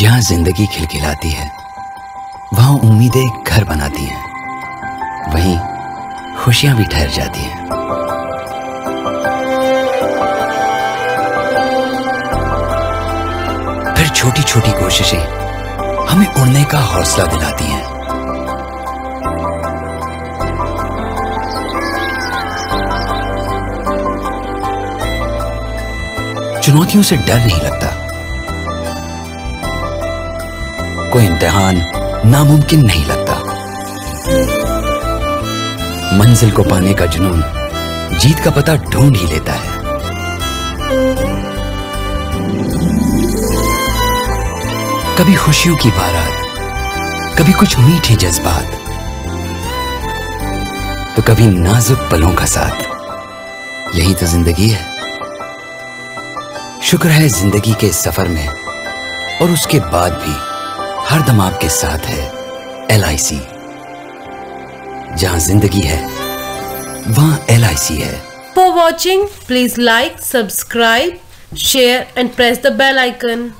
यहाँ जिंदगी खिलखिलाती है, वहाँ उम्मीदें एक घर बनाती हैं, वहीं खुशियाँ भी ठहर जाती हैं। फिर छोटी छोटी कोशिशें हमें उड़ने का हौसला दिलाती हैं। चुनौतियों से डर नहीं लगता, कोई इम्तिहान नामुमकिन नहीं लगता। मंजिल को पाने का जुनून जीत का पता ढूंढ ही लेता है। कभी खुशियों की बारात, कभी कुछ मीठे जज्बात, तो कभी नाजुक पलों का साथ। यही तो जिंदगी है। शुक्र है जिंदगी के सफर में और उसके बाद भी हर दम आपके साथ है LIC। जहां जिंदगी है वहां LIC है। For watching please like, subscribe, share and press the bell icon.